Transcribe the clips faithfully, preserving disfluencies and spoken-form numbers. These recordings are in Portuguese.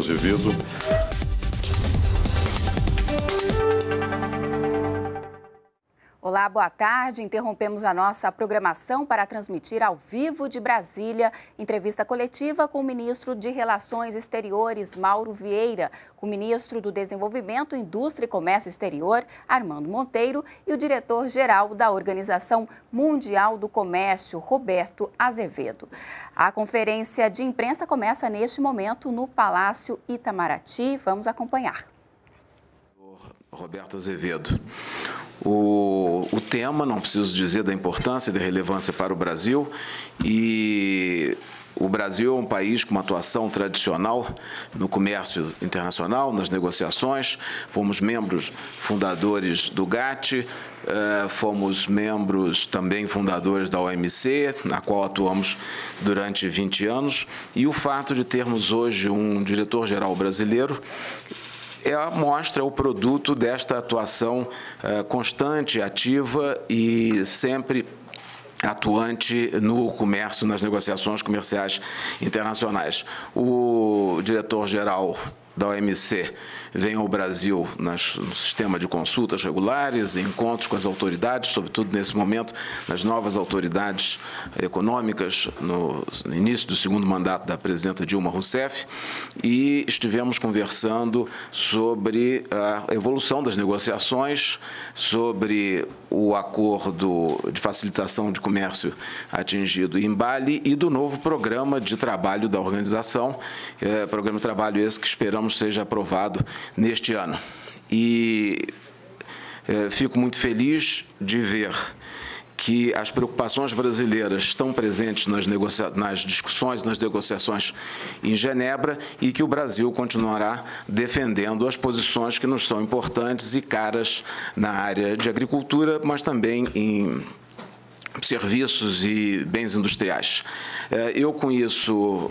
Azevêdo. Olá, boa tarde. Interrompemos a nossa programação para transmitir ao vivo de Brasília entrevista coletiva com o ministro de Relações Exteriores, Mauro Vieira, com o ministro do Desenvolvimento, Indústria e Comércio Exterior, Armando Monteiro, e o diretor-geral da Organização Mundial do Comércio, Roberto Azevêdo. A conferência de imprensa começa neste momento no Palácio Itamaraty. Vamos acompanhar. Roberto Azevêdo. O, o tema, não preciso dizer da importância e da relevância para o Brasil, e o Brasil é um país com uma atuação tradicional no comércio internacional, nas negociações. Fomos membros fundadores do GATT, fomos membros também fundadores da O M C, na qual atuamos durante vinte anos, e o fato de termos hoje um diretor-geral brasileiro é a mostra, o produto desta atuação eh, constante, ativa e sempre atuante no comércio, nas negociações comerciais internacionais. O diretor-geral da O M C vem ao Brasil nas, no sistema de consultas regulares, encontros com as autoridades, sobretudo nesse momento, nas novas autoridades econômicas, no, no início do segundo mandato da presidenta Dilma Rousseff, e estivemos conversando sobre a evolução das negociações, sobre o acordo de facilitação de comércio atingido em Bali e do novo programa de trabalho da organização, eh, programa de trabalho esse que esperamos seja aprovado neste ano. E eh, fico muito feliz de ver que as preocupações brasileiras estão presentes nas, negocia nas discussões, nas negociações em Genebra, e que o Brasil continuará defendendo as posições que nos são importantes e caras na área de agricultura, mas também em serviços e bens industriais. Eh, eu, com isso,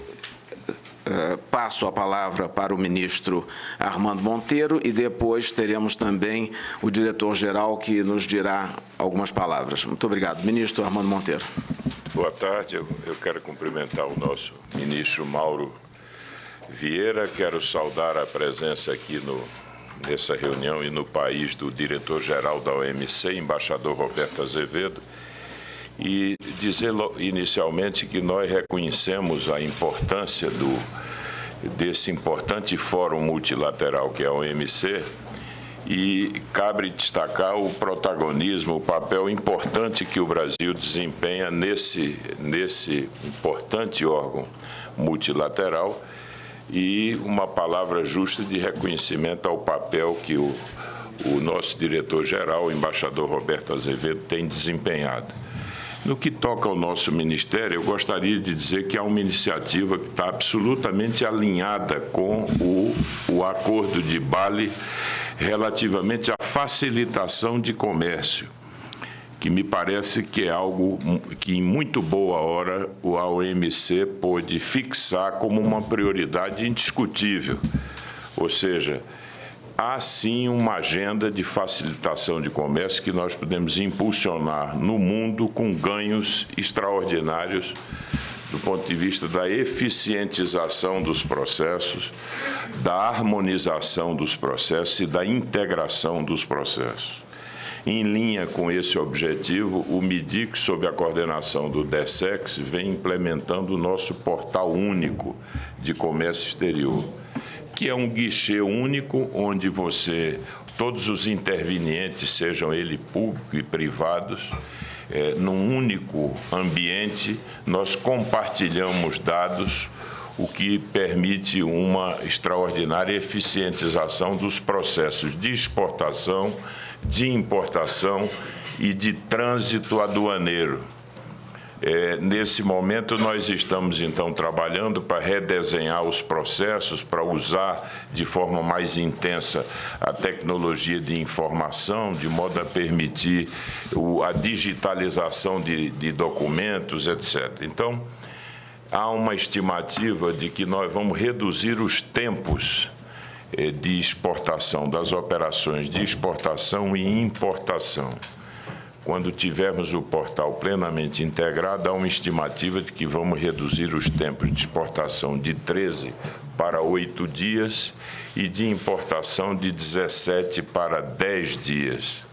passo a palavra para o ministro Armando Monteiro e depois teremos também o diretor-geral que nos dirá algumas palavras. Muito obrigado. Ministro Armando Monteiro. Boa tarde. Eu, eu quero cumprimentar o nosso ministro Mauro Vieira. Quero saudar a presença aqui no, nessa reunião e no país do diretor-geral da O M C, embaixador Roberto Azevêdo, e dizer inicialmente que nós reconhecemos a importância do, desse importante fórum multilateral que é a O M C, e cabe destacar o protagonismo, o papel importante que o Brasil desempenha nesse, nesse importante órgão multilateral, e uma palavra justa de reconhecimento ao papel que o, o nosso diretor-geral, o embaixador Roberto Azevêdo, tem desempenhado. No que toca ao nosso ministério, eu gostaria de dizer que há uma iniciativa que está absolutamente alinhada com o, o acordo de Bali relativamente à facilitação de comércio, que me parece que é algo que, em muito boa hora, a O M C pôde fixar como uma prioridade indiscutível. Ou seja, há sim uma agenda de facilitação de comércio que nós podemos impulsionar no mundo com ganhos extraordinários do ponto de vista da eficientização dos processos, da harmonização dos processos e da integração dos processos. Em linha com esse objetivo, o MIDIC, sob a coordenação do D S E X, vem implementando o nosso portal único de comércio exterior, que é um guichê único onde você, todos os intervenientes, sejam eles públicos e privados, é, num único ambiente, nós compartilhamos dados, o que permite uma extraordinária eficientização dos processos de exportação, de importação e de trânsito aduaneiro. É, nesse momento, nós estamos, então, trabalhando para redesenhar os processos, para usar de forma mais intensa a tecnologia de informação, de modo a permitir o, a digitalização de, de documentos, etcétera. Então, há uma estimativa de que nós vamos reduzir os tempos eh, de exportação, das operações de exportação e importação. quando tivermos o portal plenamente integrado, há uma estimativa de que vamos reduzir os tempos de exportação de treze para oito dias e de importação de dezessete para dez dias.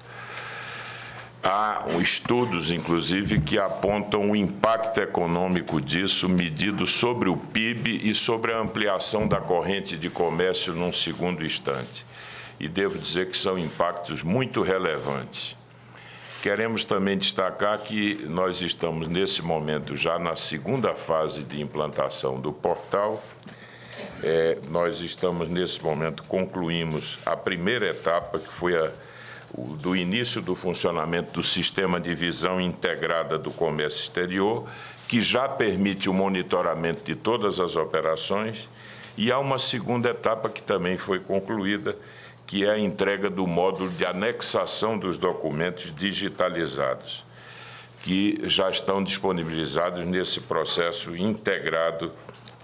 Há estudos, inclusive, que apontam o impacto econômico disso, medido sobre o P I B e sobre a ampliação da corrente de comércio num segundo instante. E devo dizer que são impactos muito relevantes. Queremos também destacar que nós estamos, nesse momento, já na segunda fase de implantação do portal. É, nós estamos, nesse momento, concluímos a primeira etapa, que foi a do início do funcionamento do sistema de visão integrada do comércio exterior, que já permite o monitoramento de todas as operações, e há uma segunda etapa que também foi concluída, que é a entrega do módulo de anexação dos documentos digitalizados, que já estão disponibilizados nesse processo integrado,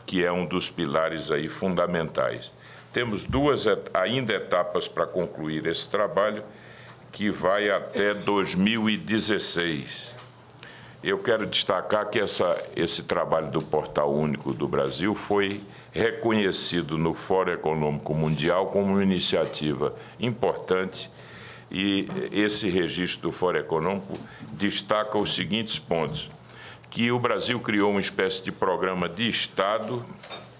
que é um dos pilares aí fundamentais. Temos duas ainda etapas para concluir esse trabalho, que vai até dois mil e dezesseis. Eu quero destacar que essa, esse trabalho do Portal Único do Brasil foi reconhecido no Fórum Econômico Mundial como uma iniciativa importante, e esse registro do Fórum Econômico destaca os seguintes pontos: que o Brasil criou uma espécie de programa de Estado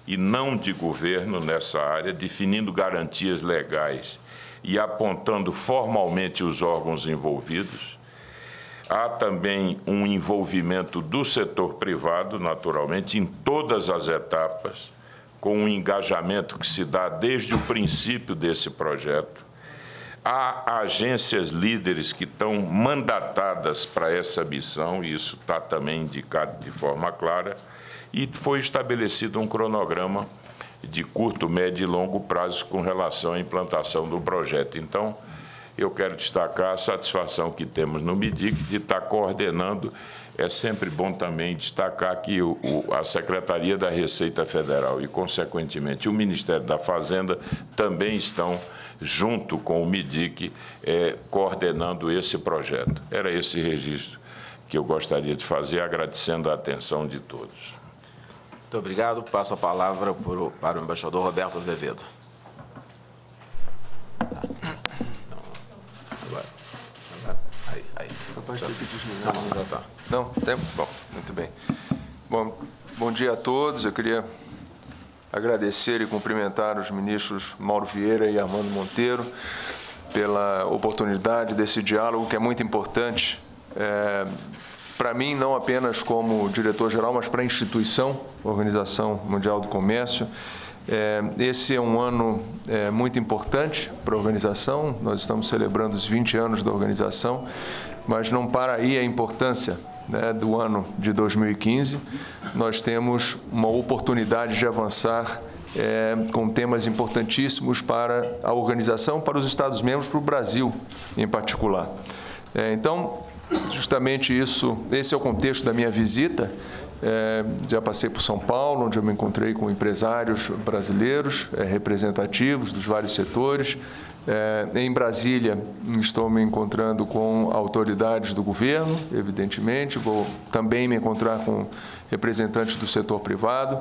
e não de governo nessa área, definindo garantias legais e apontando formalmente os órgãos envolvidos. Há também um envolvimento do setor privado, naturalmente, em todas as etapas, com um engajamento que se dá desde o princípio desse projeto. Há agências líderes que estão mandatadas para essa missão, e isso está também indicado de forma clara, e foi estabelecido um cronograma de curto, médio e longo prazo com relação à implantação do projeto. Então, eu quero destacar a satisfação que temos no MIDIC de estar coordenando. É sempre bom também destacar que o, o, a Secretaria da Receita Federal e, consequentemente, o Ministério da Fazenda também estão, junto com o MIDIC, eh, coordenando esse projeto. Era esse registro que eu gostaria de fazer, agradecendo a atenção de todos. Muito obrigado. Passo a palavra para o embaixador Roberto Azevêdo. Aí, aí. Capaz de ter que desligar. Já está. Não, tempo? Bom, muito bem. Bom, bom dia a todos. Eu queria agradecer e cumprimentar os ministros Mauro Vieira e Armando Monteiro pela oportunidade desse diálogo, que é muito importante, é, para mim, não apenas como diretor-geral, mas para a instituição, Organização Mundial do Comércio. Esse é um ano muito importante para a organização. Nós estamos celebrando os vinte anos da organização, mas não para aí a importância, né, do ano de dois mil e quinze. Nós temos uma oportunidade de avançar É, com temas importantíssimos para a organização, para os Estados-membros, para o Brasil em particular. É, então, justamente isso, esse é o contexto da minha visita. É, já passei por São Paulo, onde eu me encontrei com empresários brasileiros, é, representativos dos vários setores. É, em Brasília, estou me encontrando com autoridades do governo, evidentemente. Vou também me encontrar com representantes do setor privado.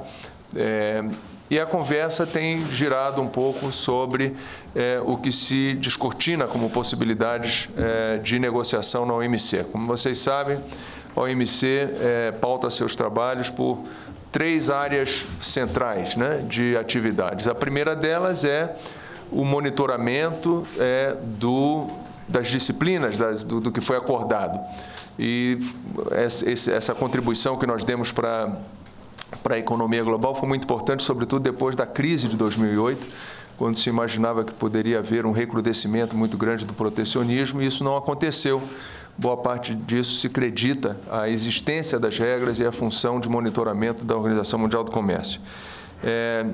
É, e a conversa tem girado um pouco sobre é, o que se descortina como possibilidades é, de negociação na O M C. Como vocês sabem, a O M C é, pauta seus trabalhos por três áreas centrais, né, de atividades. A primeira delas é o monitoramento é, do, das disciplinas, das, do, do que foi acordado. E essa, essa contribuição que nós demos para para a economia global foi muito importante, sobretudo depois da crise de dois mil e oito, quando se imaginava que poderia haver um recrudescimento muito grande do protecionismo, e isso não aconteceu. Boa parte disso se acredita à existência das regras e à função de monitoramento da Organização Mundial do Comércio. É,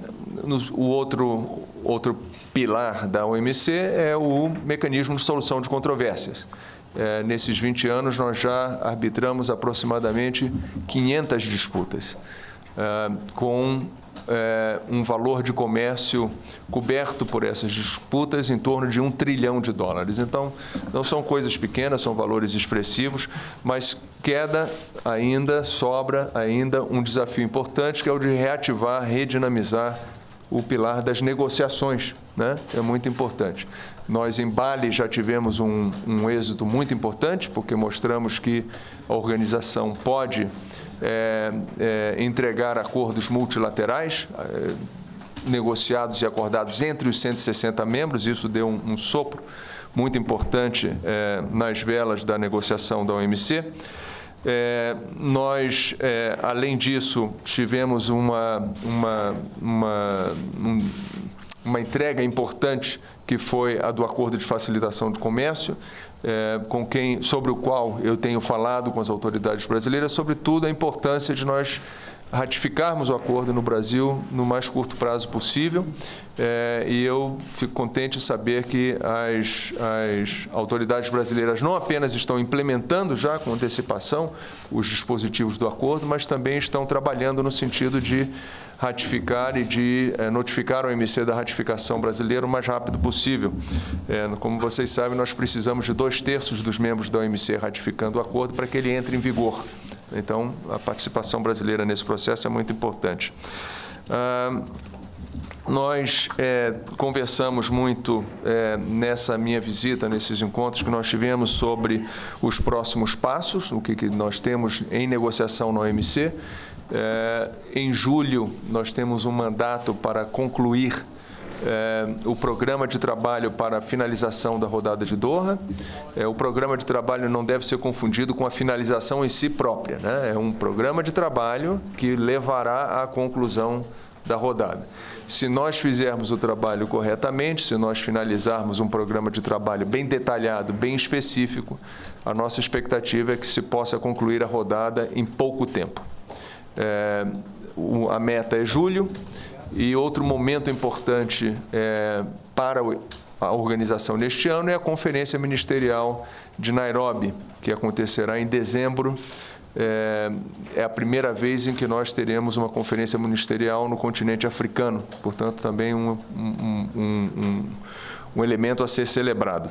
o outro, outro pilar da O M C é o mecanismo de solução de controvérsias. É, nesses vinte anos, nós já arbitramos aproximadamente quinhentas disputas. uh, com uh, um valor de comércio coberto por essas disputas em torno de um trilhão de dólares. Então, não são coisas pequenas, são valores expressivos, mas queda ainda, sobra ainda um desafio importante, que é o de reativar, redinamizar o pilar das negociações, né? É muito importante. Nós, em Bali, já tivemos um, um êxito muito importante, porque mostramos que a organização pode é, é, entregar acordos multilaterais, é, negociados e acordados entre os cento e sessenta membros. Isso deu um, um sopro muito importante é, nas velas da negociação da O M C. É, nós, é, além disso, tivemos uma, uma, uma, um, uma entrega importante, que foi a do Acordo de Facilitação de Comércio, é, com quem, sobre o qual eu tenho falado com as autoridades brasileiras, sobretudo a importância de nós ratificarmos o acordo no Brasil no mais curto prazo possível, é, e eu fico contente em saber que as, as autoridades brasileiras não apenas estão implementando já com antecipação os dispositivos do acordo, mas também estão trabalhando no sentido de ratificar e de é, notificar o O M C da ratificação brasileira o mais rápido possível. É, como vocês sabem, nós precisamos de dois terços dos membros da O M C ratificando o acordo para que ele entre em vigor. Então, a participação brasileira nesse processo é muito importante. Ah, nós é, conversamos muito é, nessa minha visita, nesses encontros que nós tivemos, sobre os próximos passos, o que, que nós temos em negociação na O M C. É, em julho, nós temos um mandato para concluir É, o programa de trabalho para a finalização da rodada de Doha. É, o programa de trabalho não deve ser confundido com a finalização em si própria, né? É um programa de trabalho que levará à conclusão da rodada. Se nós fizermos o trabalho corretamente, se nós finalizarmos um programa de trabalho bem detalhado, bem específico, a nossa expectativa é que se possa concluir a rodada em pouco tempo. É, o, a meta é julho. E outro momento importante é, para a organização neste ano é a Conferência Ministerial de Nairobi, que acontecerá em dezembro. É, é a primeira vez em que nós teremos uma conferência ministerial no continente africano, portanto, também um, um, um, um elemento a ser celebrado.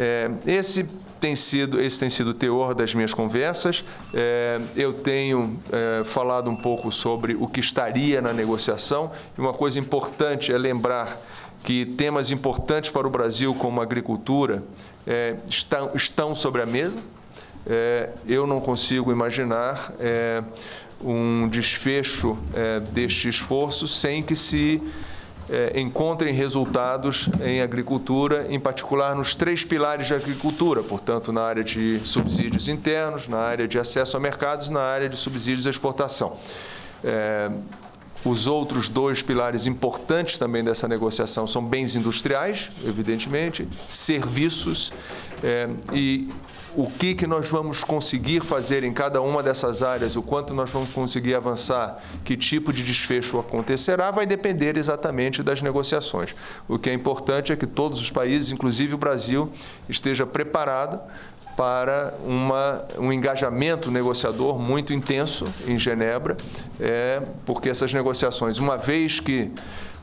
É, esse, tem sido, esse tem sido o teor das minhas conversas. É, eu tenho é, falado um pouco sobre o que estaria na negociação. E uma coisa importante é lembrar que temas importantes para o Brasil, como a agricultura, é, estão, estão sobre a mesa. É, eu não consigo imaginar é, um desfecho é, deste esforço sem que se É, encontrem resultados em agricultura, em particular nos três pilares de agricultura, portanto, na área de subsídios internos, na área de acesso a mercados, na área de subsídios à exportação. É, os outros dois pilares importantes também dessa negociação são bens industriais, evidentemente, serviços, é, e o que, que nós vamos conseguir fazer em cada uma dessas áreas, o quanto nós vamos conseguir avançar, que tipo de desfecho acontecerá, vai depender exatamente das negociações. O que é importante é que todos os países, inclusive o Brasil, esteja preparado para uma, um engajamento negociador muito intenso em Genebra, é, porque essas negociações, uma vez que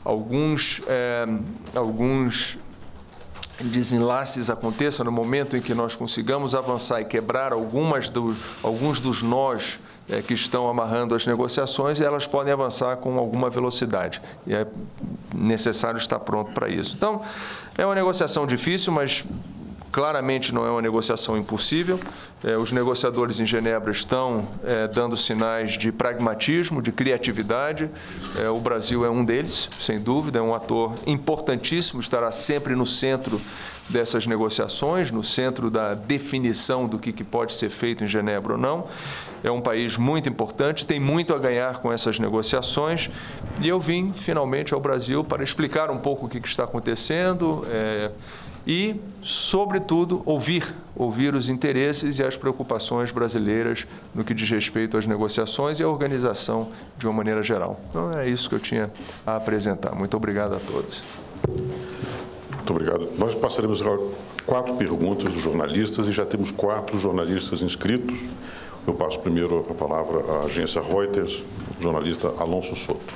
alguns... É, alguns desenlaces aconteçam, no momento em que nós consigamos avançar e quebrar algumas do, alguns dos nós é, que estão amarrando as negociações, elas podem avançar com alguma velocidade. E é necessário estar pronto para isso. Então, é uma negociação difícil, mas claramente não é uma negociação impossível. É, os negociadores em Genebra estão é, dando sinais de pragmatismo, de criatividade. É, o Brasil é um deles, sem dúvida, é um ator importantíssimo, estará sempre no centro dessas negociações, no centro da definição do que, que pode ser feito em Genebra ou não. É um país muito importante, tem muito a ganhar com essas negociações. E eu vim, finalmente, ao Brasil para explicar um pouco o que, que está acontecendo, é, e, sobretudo, ouvir, ouvir os interesses e as preocupações brasileiras no que diz respeito às negociações e à organização de uma maneira geral. Então, é isso que eu tinha a apresentar. Muito obrigado a todos. Muito obrigado. Nós passaremos agora quatro perguntas dos jornalistas e já temos quatro jornalistas inscritos. Eu passo primeiro a palavra à agência Reuters, jornalista Alonso Soto.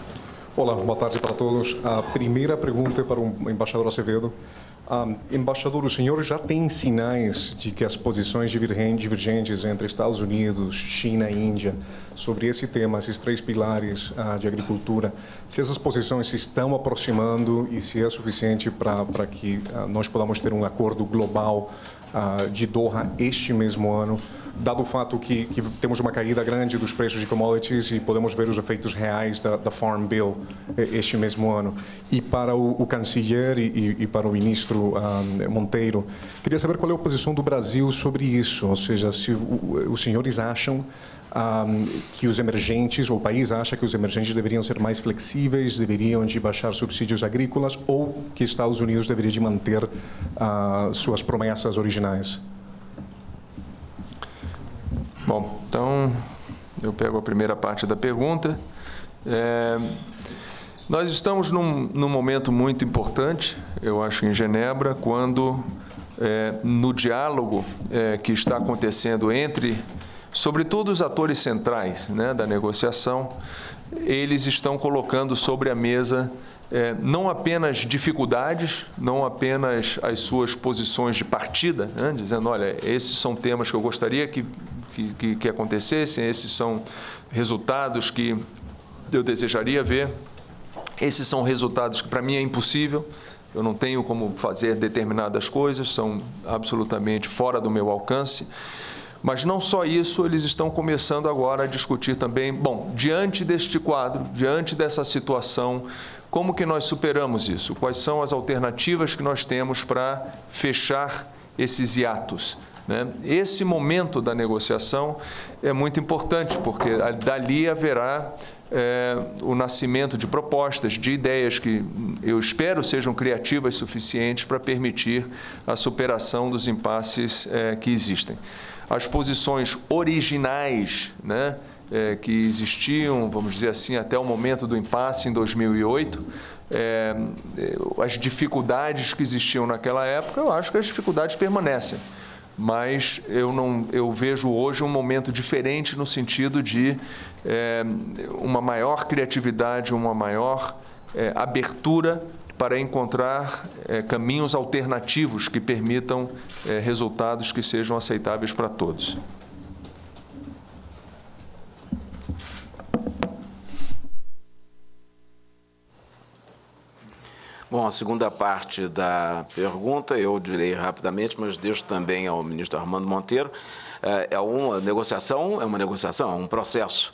Olá, boa tarde para todos. A primeira pergunta é para o embaixador Azevêdo. Ah, embaixador, o senhor já tem sinais de que as posições divergentes entre Estados Unidos, China e Índia sobre esse tema, esses três pilares ah, de agricultura, se essas posições se estão aproximando e se é suficiente para para que ah, nós podamos ter um acordo global ah, de Doha este mesmo ano, dado o fato que, que temos uma caída grande dos preços de commodities e podemos ver os efeitos reais da, da Farm Bill este mesmo ano. E para o, o canciller e, e para o ministro Monteiro, queria saber qual é a posição do Brasil sobre isso, ou seja, se os senhores acham um, que os emergentes, ou o país acha que os emergentes deveriam ser mais flexíveis, deveriam de baixar subsídios agrícolas, ou que Estados Unidos deveria de manter uh, suas promessas originais? Bom, então eu pego a primeira parte da pergunta. É... Nós estamos num, num momento muito importante, eu acho, em Genebra, quando é, no diálogo é, que está acontecendo entre, sobretudo, os atores centrais, né, da negociação, eles estão colocando sobre a mesa é, não apenas dificuldades, não apenas as suas posições de partida, né, dizendo, olha, esses são temas que eu gostaria que, que, que, que acontecessem, esses são resultados que eu desejaria ver. Esses são resultados que, para mim, é impossível. Eu não tenho como fazer determinadas coisas, são absolutamente fora do meu alcance. Mas não só isso, eles estão começando agora a discutir também, bom, diante deste quadro, diante dessa situação, como que nós superamos isso? Quais são as alternativas que nós temos para fechar esses hiatos? Esse momento da negociação é muito importante, porque dali haverá é, o nascimento de propostas, de ideias que eu espero sejam criativas suficientes para permitir a superação dos impasses é, que existem. As posições originais, né, é, que existiam, vamos dizer assim, até o momento do impasse em dois mil e oito, é, as dificuldades que existiam naquela época, eu acho que as dificuldades permanecem. Mas eu, não, eu vejo hoje um momento diferente no sentido de é, uma maior criatividade, uma maior é, abertura para encontrar é, caminhos alternativos que permitam é, resultados que sejam aceitáveis para todos. Bom, a segunda parte da pergunta eu direi rapidamente, mas deixo também ao ministro Armando Monteiro. É uma negociação, é uma negociação, é um processo.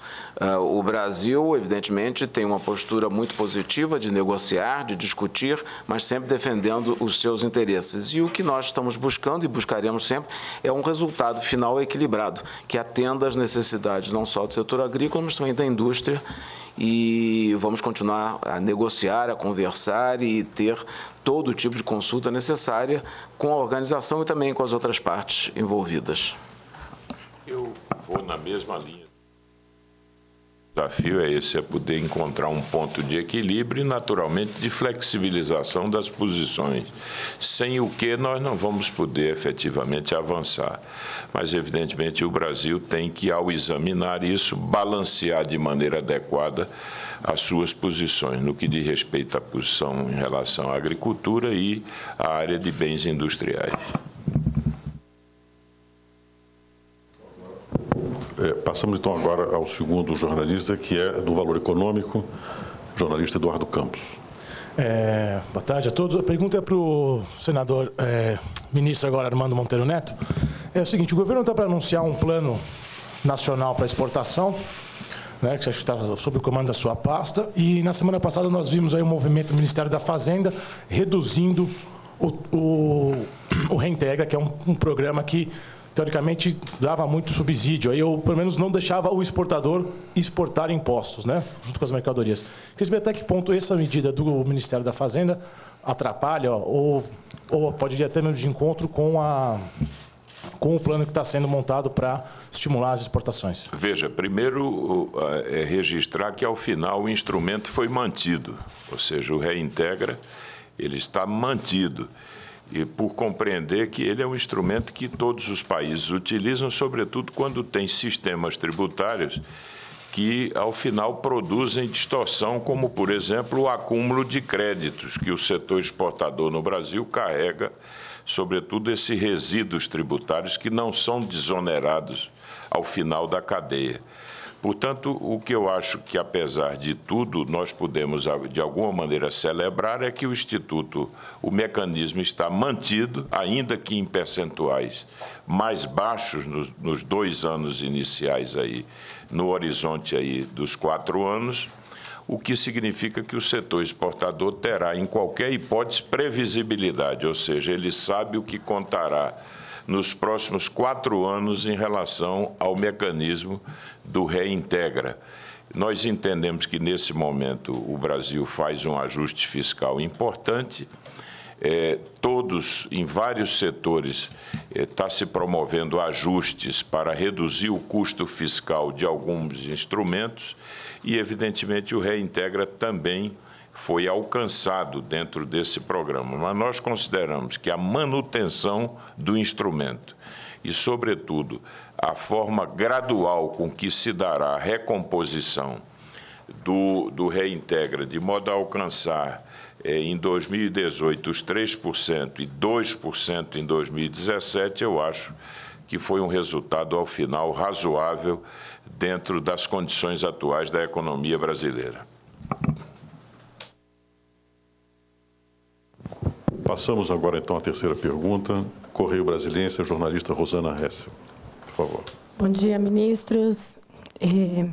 O Brasil, evidentemente, tem uma postura muito positiva de negociar, de discutir, mas sempre defendendo os seus interesses. E o que nós estamos buscando e buscaremos sempre é um resultado final equilibrado, que atenda às necessidades não só do setor agrícola, mas também da indústria. E vamos continuar a negociar, a conversar e ter todo tipo de consulta necessária com a organização e também com as outras partes envolvidas. Eu vou na mesma linha. O desafio é esse, é poder encontrar um ponto de equilíbrio e, naturalmente, de flexibilização das posições, sem o que nós não vamos poder efetivamente avançar. Mas, evidentemente, o Brasil tem que, ao examinar isso, balancear de maneira adequada as suas posições, no que diz respeito à posição em relação à agricultura e à área de bens industriais. É, passamos, então, agora ao segundo jornalista, que é do Valor Econômico, jornalista Eduardo Campos. É, boa tarde a todos. A pergunta é para o senador, é, ministro agora, Armando Monteiro Neto. É o seguinte, o governo está para anunciar um plano nacional para exportação, né, que está sob o comando da sua pasta, e na semana passada nós vimos aí um movimento do Ministério da Fazenda reduzindo o, o, o Reintegra, que é um, um programa que teoricamente dava muito subsídio, aí eu pelo menos não deixava o exportador exportar impostos, né, junto com as mercadorias. Queria saber até que ponto essa medida do Ministério da Fazenda atrapalha ou, ou pode ir até mesmo de encontro com, a, com o plano que está sendo montado para estimular as exportações. Veja, primeiro é registrar que ao final o instrumento foi mantido, ou seja, o Reintegra ele está mantido. e por compreender que ele é um instrumento que todos os países utilizam, sobretudo quando tem sistemas tributários que, ao final, produzem distorção, como, por exemplo, o acúmulo de créditos que o setor exportador no Brasil carrega, sobretudo esses resíduos tributários que não são desonerados ao final da cadeia. Portanto, o que eu acho que, apesar de tudo, nós podemos, de alguma maneira, celebrar é que o Instituto, o mecanismo está mantido, ainda que em percentuais mais baixos nos, nos dois anos iniciais, aí, no horizonte aí dos quatro anos, o que significa que o setor exportador terá, em qualquer hipótese, previsibilidade, ou seja, ele sabe o que contará nos próximos quatro anos em relação ao mecanismo do Reintegra. Nós entendemos que, nesse momento, o Brasil faz um ajuste fiscal importante. É, todos, em vários setores, está se promovendo ajustes para reduzir o custo fiscal de alguns instrumentos e, evidentemente, o Reintegra também foi alcançado dentro desse programa, mas nós consideramos que a manutenção do instrumento e, sobretudo, a forma gradual com que se dará a recomposição do, do Reintegra, de modo a alcançar eh, em dois mil e dezoito os três por cento e dois por cento em dois mil e dezessete, eu acho que foi um resultado, ao final, razoável dentro das condições atuais da economia brasileira. Passamos agora, então, à terceira pergunta. Correio Brasiliense, a jornalista Rosana Hessel. Por favor. Bom dia, ministros. É,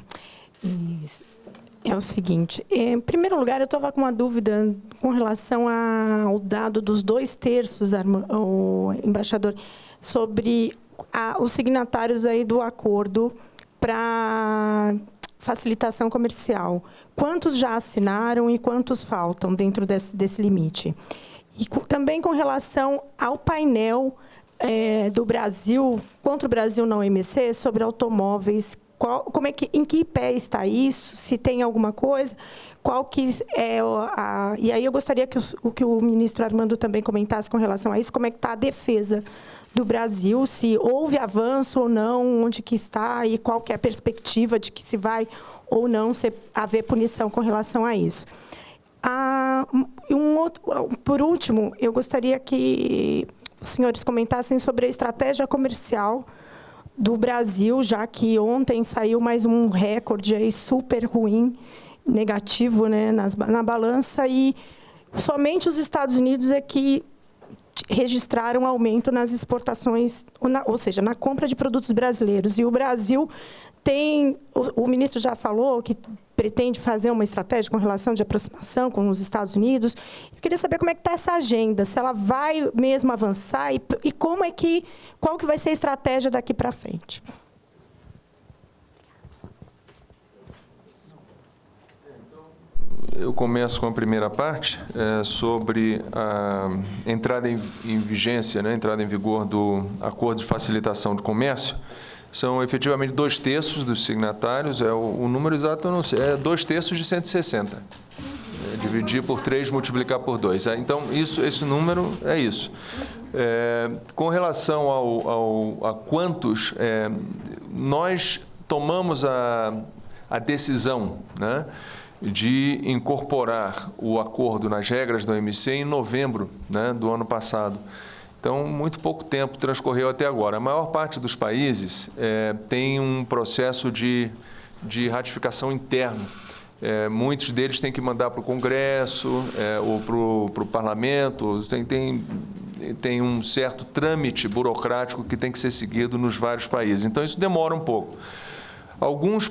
é o seguinte, em primeiro lugar, eu estava com uma dúvida com relação ao dado dos dois terços, o embaixador, sobre a, os signatários aí do acordo para facilitação comercial. Quantos já assinaram e quantos faltam dentro desse, desse limite? E também com relação ao painel é, do Brasil, contra o Brasil na O M C, sobre automóveis, qual, como é que, em que pé está isso, se tem alguma coisa, qual que é a... E aí eu gostaria que o, que o ministro Armando também comentasse com relação a isso, como é que está a defesa do Brasil, se houve avanço ou não, onde que está e qual que é a perspectiva de que se vai ou não se, haver punição com relação a isso. Ah, um outro, por último, eu gostaria que os senhores comentassem sobre a estratégia comercial do Brasil, já que ontem saiu mais um recorde aí super ruim, negativo, né, nas, na balança, e somente os Estados Unidos é que registraram um aumento nas exportações, ou, na, ou seja, na compra de produtos brasileiros. E o Brasil tem, o, o ministro já falou que pretende fazer uma estratégia com relação de aproximação com os Estados Unidos. Eu queria saber como é que está essa agenda, se ela vai mesmo avançar e, e como é que, qual que vai ser a estratégia daqui para frente. Eu começo com a primeira parte, é, sobre a entrada em, em vigência, né, entrada em vigor do Acordo de Facilitação de Comércio. São efetivamente dois terços dos signatários, é o, o número exato eu não sei, é dois terços de cento e sessenta. É, dividir por três, multiplicar por dois. É, então, isso, esse número é isso. É, com relação ao, ao, a quantos, é, nós tomamos a, a decisão, né, de incorporar o acordo nas regras da O M C em novembro, né, do ano passado. Então, muito pouco tempo transcorreu até agora. A maior parte dos países é, tem um processo de, de ratificação interno. É, muitos deles têm que mandar para o Congresso é, ou para o Parlamento. Tem, tem, tem um certo trâmite burocrático que tem que ser seguido nos vários países. Então, isso demora um pouco. Alguns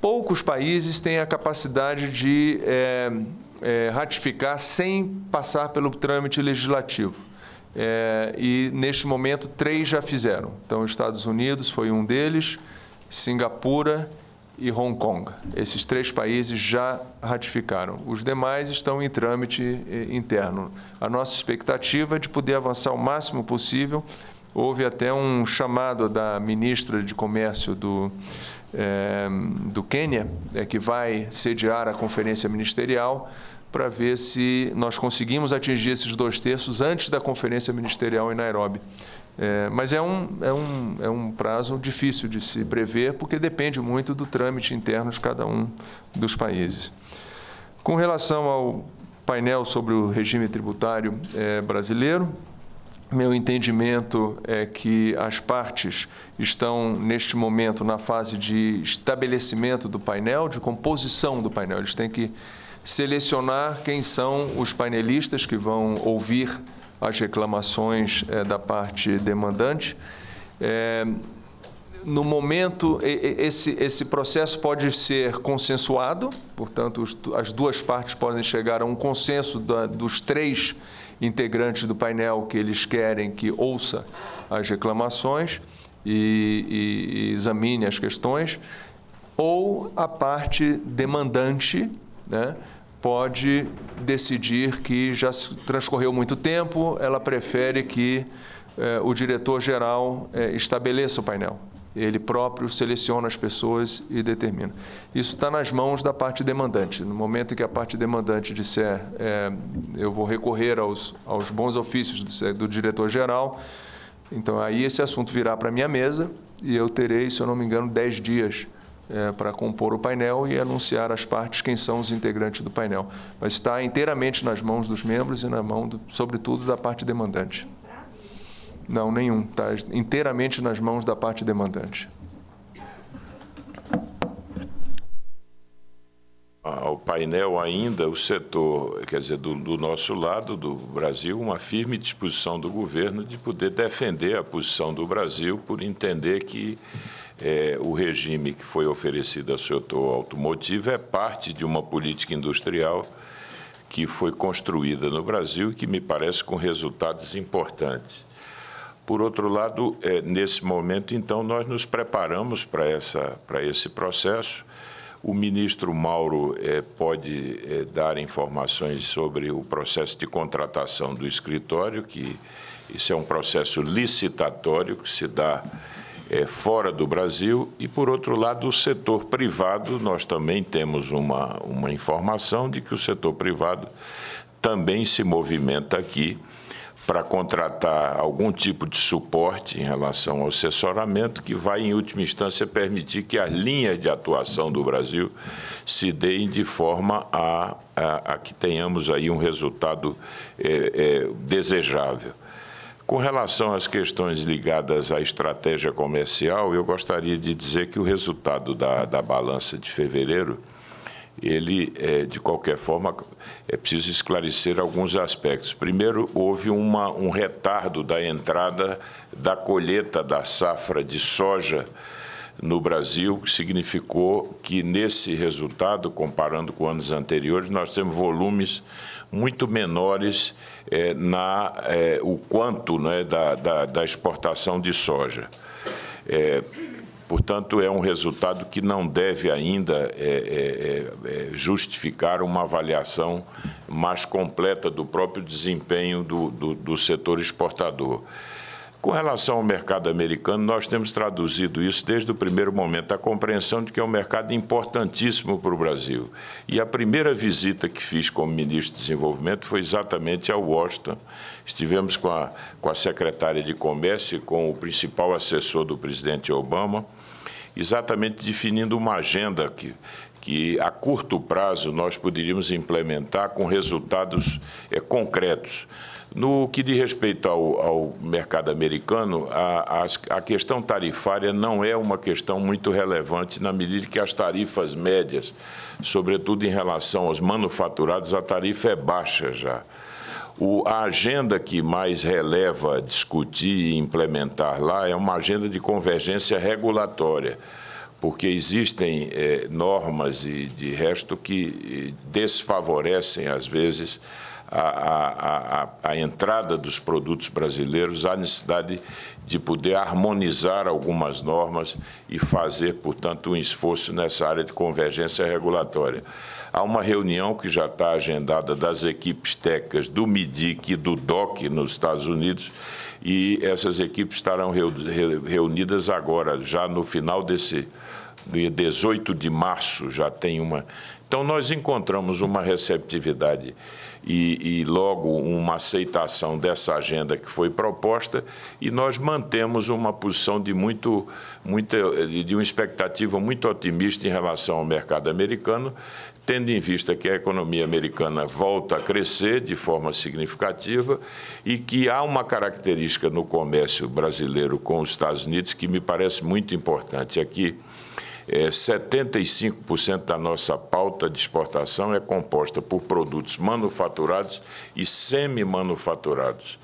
poucos países têm a capacidade de é, é, ratificar sem passar pelo trâmite legislativo. É, e, neste momento, três já fizeram. Então, os Estados Unidos foi um deles, Singapura e Hong Kong. Esses três países já ratificaram. Os demais estão em trâmite interno. A nossa expectativa é de poder avançar o máximo possível. Houve até um chamado da ministra de Comércio do, é, do Quênia, é, que vai sediar a conferência ministerial, para ver se nós conseguimos atingir esses dois terços antes da conferência ministerial em Nairobi. É, mas é um, é, um, é um prazo difícil de se prever, porque depende muito do trâmite interno de cada um dos países. Com relação ao painel sobre o regime tributário é, brasileiro, meu entendimento é que as partes estão, neste momento, na fase de estabelecimento do painel, de composição do painel. Eles têm que selecionar quem são os painelistas que vão ouvir as reclamações é, da parte demandante. É, no momento, esse, esse processo pode ser consensuado, portanto, os, as duas partes podem chegar a um consenso da, dos três integrantes do painel que eles querem que ouça as reclamações e, e, e examine as questões, ou a parte demandante, né, pode decidir que já transcorreu muito tempo, ela prefere que eh, o diretor-geral eh, estabeleça o painel. Ele próprio seleciona as pessoas e determina. Isso está nas mãos da parte demandante. No momento em que a parte demandante disser é, eu vou recorrer aos, aos bons ofícios do, do diretor-geral, então aí esse assunto virá para a minha mesa e eu terei, se eu não me engano, dez dias é, para compor o painel e anunciar às partes quem são os integrantes do painel. Mas está inteiramente nas mãos dos membros e na mão, do, sobretudo, da parte demandante. Não, nenhum. Está inteiramente nas mãos da parte demandante. Ao painel ainda, o setor, quer dizer, do, do nosso lado, do Brasil, uma firme disposição do governo de poder defender a posição do Brasil por entender que é, o regime que foi oferecido ao setor automotivo é parte de uma política industrial que foi construída no Brasil e que me parece com resultados importantes. Por outro lado, nesse momento, então, nós nos preparamos para essa, para esse processo. O ministro Mauro eh, pode eh, dar informações sobre o processo de contratação do escritório, que isso é um processo licitatório que se dá eh, fora do Brasil. E, por outro lado, o setor privado, nós também temos uma, uma informação de que o setor privado também se movimenta aqui para contratar algum tipo de suporte em relação ao assessoramento, que vai, em última instância, permitir que as linhas de atuação do Brasil se deem de forma a, a, a que tenhamos aí um resultado é, é, desejável. Com relação às questões ligadas à estratégia comercial, eu gostaria de dizer que o resultado da, da balança de fevereiro, ele, de qualquer forma, é preciso esclarecer alguns aspectos. Primeiro, houve uma, um retardo da entrada da colheita da safra de soja no Brasil, que significou que, nesse resultado, comparando com anos anteriores, nós temos volumes muito menores é, na, é, o quanto né, da, da, da exportação de soja. É, Portanto, é um resultado que não deve ainda é, é, é, justificar uma avaliação mais completa do próprio desempenho do, do, do setor exportador. Com relação ao mercado americano, nós temos traduzido isso desde o primeiro momento, a compreensão de que é um mercado importantíssimo para o Brasil. E a primeira visita que fiz como ministro de Desenvolvimento foi exatamente a Washington. Estivemos com a, com a secretária de Comércio e com o principal assessor do presidente Obama, exatamente definindo uma agenda que, que a curto prazo nós poderíamos implementar com resultados é, concretos. No que diz respeito ao, ao mercado americano, a, a, a questão tarifária não é uma questão muito relevante, na medida que as tarifas médias, sobretudo em relação aos manufaturados, a tarifa é baixa já. O, a agenda que mais releva discutir e implementar lá é uma agenda de convergência regulatória, porque existem é, normas e, de resto, que desfavorecem, às vezes, A, a, a entrada dos produtos brasileiros, a necessidade de poder harmonizar algumas normas e fazer, portanto, um esforço nessa área de convergência regulatória. Há uma reunião que já está agendada das equipes técnicas do MIDIC e do D O C nos Estados Unidos, e essas equipes estarão reunidas agora, já no final desse de dezoito de março já tem uma... Então, nós encontramos uma receptividade e, e logo uma aceitação dessa agenda que foi proposta, e nós mantemos uma posição de, muito, muito, de uma expectativa muito otimista em relação ao mercado americano, tendo em vista que a economia americana volta a crescer de forma significativa e que há uma característica no comércio brasileiro com os Estados Unidos que me parece muito importante. Aqui, é, setenta e cinco por cento da nossa pauta de exportação é composta por produtos manufaturados e semi-manufaturados.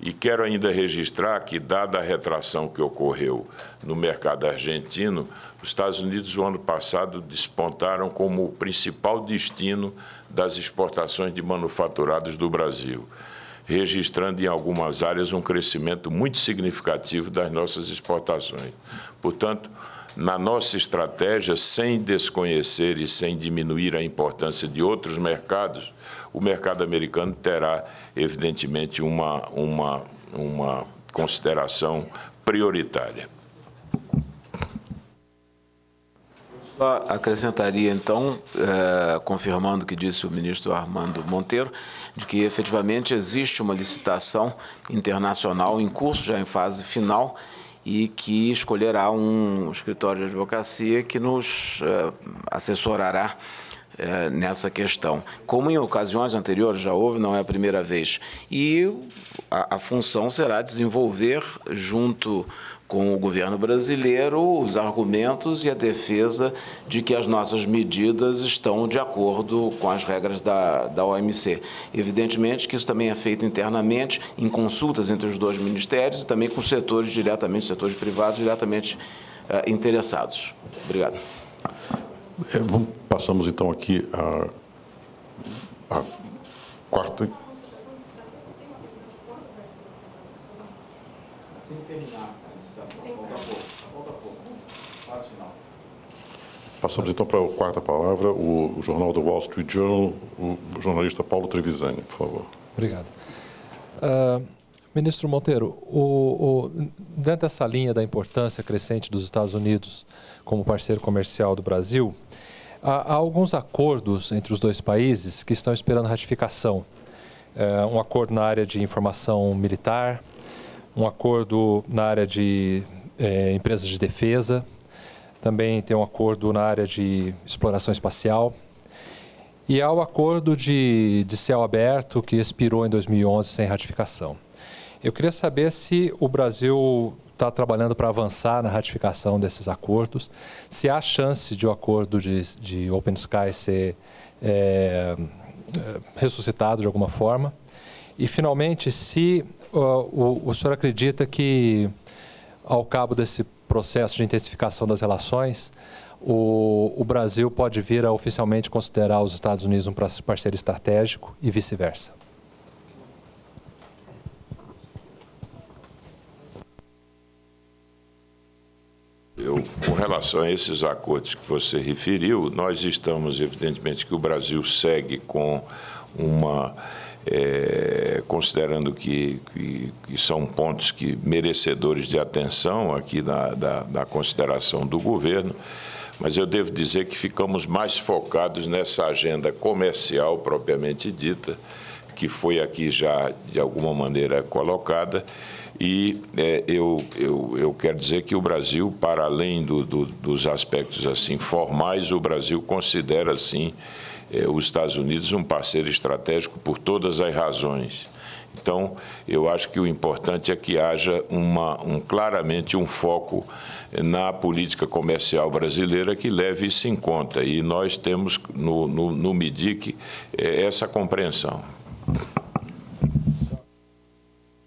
E quero ainda registrar que, dada a retração que ocorreu no mercado argentino, os Estados Unidos, no ano passado, despontaram como o principal destino das exportações de manufaturados do Brasil, registrando em algumas áreas um crescimento muito significativo das nossas exportações. Portanto, na nossa estratégia, sem desconhecer e sem diminuir a importância de outros mercados, o mercado americano terá, evidentemente, uma, uma, uma consideração prioritária. Só acrescentaria, então, é, confirmando o que disse o ministro Armando Monteiro, de que efetivamente existe uma licitação internacional em curso, já em fase final, e que escolherá um escritório de advocacia que nos é, assessorará é, nessa questão. Como em ocasiões anteriores já houve, não é a primeira vez. E a, a função será desenvolver, junto com o governo brasileiro, os argumentos e a defesa de que as nossas medidas estão de acordo com as regras da, da O M C. Evidentemente que isso também é feito internamente, em consultas entre os dois ministérios e também com setores diretamente, setores privados diretamente eh, interessados. Obrigado. É, vamos, passamos então aqui a, a quarta... Assim terminar. Passamos então para a quarta palavra, o jornal do Wall Street Journal, o jornalista Paulo Trevisani, por favor. Obrigado. Uh, ministro Monteiro, o, o, dentro dessa linha da importância crescente dos Estados Unidos como parceiro comercial do Brasil, há, há alguns acordos entre os dois países que estão esperando ratificação. Uh, um acordo na área de informação militar, um acordo na área de eh, empresas de defesa, também tem um acordo na área de exploração espacial. E há o acordo de, de céu aberto, que expirou em dois mil e onze sem ratificação. Eu queria saber se o Brasil está trabalhando para avançar na ratificação desses acordos, se há chance de o um acordo de, de Open Sky ser é, ressuscitado de alguma forma. E, finalmente, se uh, o, o senhor acredita que, ao cabo desse processo de intensificação das relações, o, o Brasil pode vir a oficialmente considerar os Estados Unidos um parceiro estratégico e vice-versa. Com relação a esses acordos que você referiu, nós estamos, evidentemente, que o Brasil segue com uma... É, considerando que, que, que são pontos que merecedores de atenção aqui na, da, da consideração do governo, mas eu devo dizer que ficamos mais focados nessa agenda comercial propriamente dita, que foi aqui já de alguma maneira colocada, e é, eu, eu, eu quero dizer que o Brasil, para além do, do, dos aspectos assim formais, o Brasil considera assim os Estados Unidos um parceiro estratégico por todas as razões. Então, eu acho que o importante é que haja uma, um, claramente um foco na política comercial brasileira que leve isso em conta. E nós temos no, no, no M I D I C essa compreensão.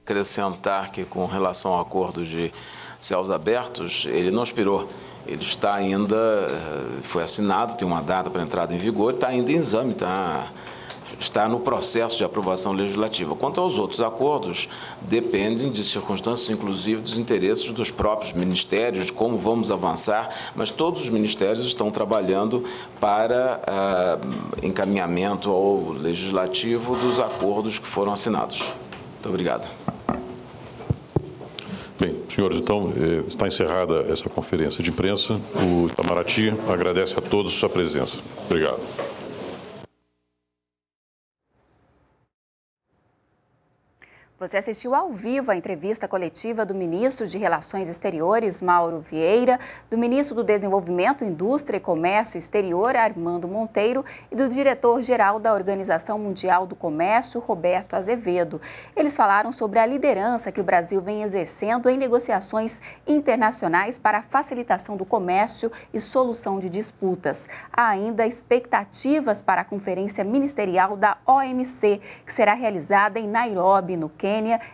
Acrescentar que, com relação ao acordo de céus abertos, ele não expirou. Ele está ainda, foi assinado, tem uma data para entrada em vigor, está ainda em exame, está, está no processo de aprovação legislativa. Quanto aos outros acordos, dependem de circunstâncias, inclusive dos interesses dos próprios ministérios, de como vamos avançar, mas todos os ministérios estão trabalhando para ah, encaminhamento ao legislativo dos acordos que foram assinados. Muito obrigado. Bem, Senhores, então, está encerrada essa conferência de imprensa. O Itamaraty agradece a todos sua presença. Obrigado. Você assistiu ao vivo a entrevista coletiva do ministro de Relações Exteriores, Mauro Vieira, do ministro do Desenvolvimento, Indústria e Comércio Exterior, Armando Monteiro, e do diretor-geral da Organização Mundial do Comércio, Roberto Azevêdo. Eles falaram sobre a liderança que o Brasil vem exercendo em negociações internacionais para a facilitação do comércio e solução de disputas. Há ainda expectativas para a Conferência Ministerial da O M C, que será realizada em Nairobi, no Quênia,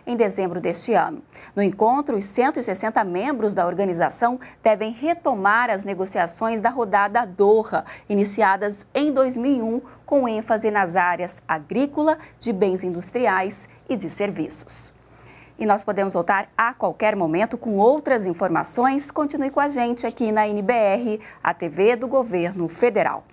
em dezembro deste ano. No encontro, os cento e sessenta membros da organização devem retomar as negociações da rodada Doha, iniciadas em dois mil e um, com ênfase nas áreas agrícola, de bens industriais e de serviços. E nós podemos voltar a qualquer momento com outras informações. Continue com a gente aqui na N B R, a T V do Governo Federal.